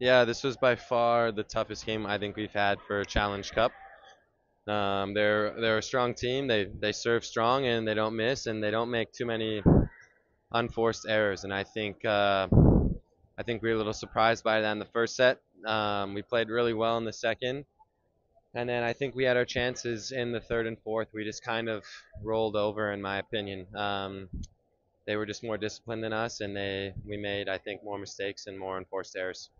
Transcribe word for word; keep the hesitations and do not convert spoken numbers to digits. Yeah, this was by far the toughest game I think we've had for Challenge Cup. Um, they're they're a strong team. They they serve strong and they don't miss and they don't make too many unforced errors. And I think uh, I think we were a little surprised by that in the first set. Um, we played really well in the second, and then I think we had our chances in the third and fourth. We just kind of rolled over, in my opinion. Um, they were just more disciplined than us, and they we made I think more mistakes and more unforced errors.